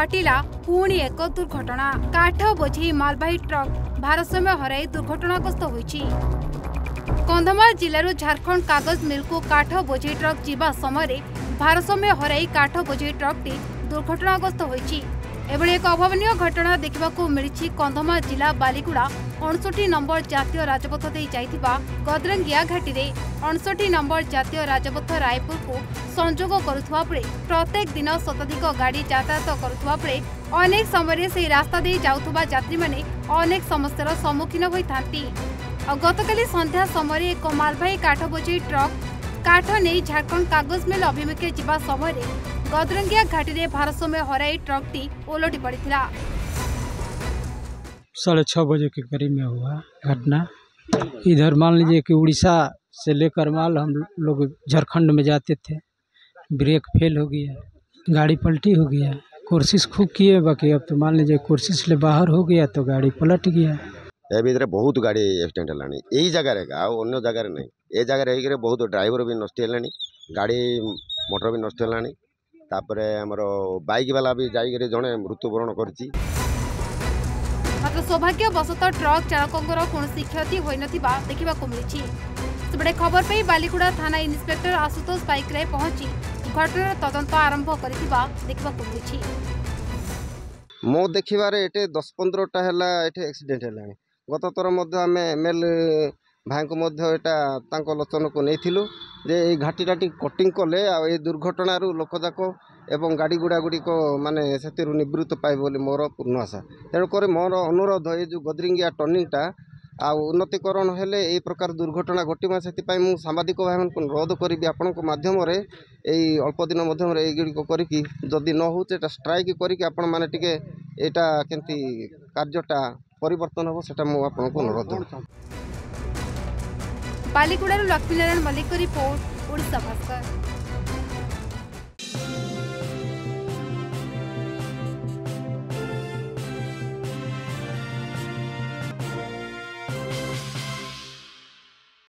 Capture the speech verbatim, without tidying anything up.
घटिला पुणी एक दुर्घटना। काठ बोझे मालवाही ट्रक भारसाम्य हराई दुर्घटनाग्रस्त होइछि। कंधमाल जिलूर झारखंड कागज मिल को काठ बोझे ट्रक जीवा समय भारसाम्य हराई काठ बोझे ट्रकटी दुर्घटनाग्रस्त होइछि। एभली एक अभावनीय घटना देखा मिली। कंधमाल जिला बालीगुड़ा अणसठी नंबर जातीय राजपथ गदरंगिया घाटी में अणसठी नंबर जातीय राजपथ रायपुर को संजोग करुवा बेले प्रत्येक दिन शताधिक गाड़ी यातायात करुवा बेले अनेक समय से रास्ता दे जाउथबा यात्री माने अनेक समस्या सम्मुखीन होइथांती। गतकाली संध्या समय एक मालवाही काठ बोझे ट्रक काठ नहीं झारखंड कागज मिल अभिमुखे जावा समय गदरंगिया घाटी में भारसाम्य हराई ट्रकटी ओलटी पड़ी। साढ़े छः बजे के करीब में हुआ घटना। इधर मान लीजिए कि उड़ीसा से लेकर माल हम लोग झारखंड में जाते थे। ब्रेक फेल हो गया, गाड़ी पलटी हो गया। कोशिश खूब किए, बाकी अब तो मान लीजिए कोशिश ले बाहर हो गया तो गाड़ी पलट गया। इधर बहुत गाड़ी एक्सीडेंट है यही जगार अगर जगार नहीं ये जगार हो बहुत ड्राइवर भी नष्ट है, गाड़ी मोटर भी नष्ट है, तापर हमरो बाइक वाला भी जाकर जड़े मृत्युवरण करछि। मात्र सौभाग्यवशतः ट्रक चालकों कौन क्षति हो ना देखा मिली। सेपटे खबर पाई बालीगुड़ा थाना इन्स्पेक्टर आशुतोष पाइकराय पहुंची घटनार तदंत आरंभ कर देखा मिली। मो देखा ये दस पंद्रहटा है एक्सीडेंट है। गत थर आम एम एल भाई को लोचन को नहीं घाटीटा कटिंग कले दुर्घटन लोकजाक एवं गाड़ी गुड़ा गुड़िक माने से निवृत्त पाए बोली मोर पूर्ण आशा। तेणुक मोर अनुरोध ये जो गदरिंगिया टर्निंगटा उन्नतिकरण हेले ये प्रकार दुर्घटना घटना से सांबादिक भाई को अनुरोध करी आपण मध्यम अल्प दिन मध्यम युड़क करके जदि न हो स्ट्राइक करके यहाँ के कार्यटा परिवर्तन हो सो अनुरोध। बालीगुड़ा लक्ष्मीनारायण मल्लिक रिपोर्ट, ओडिशा भास्कर।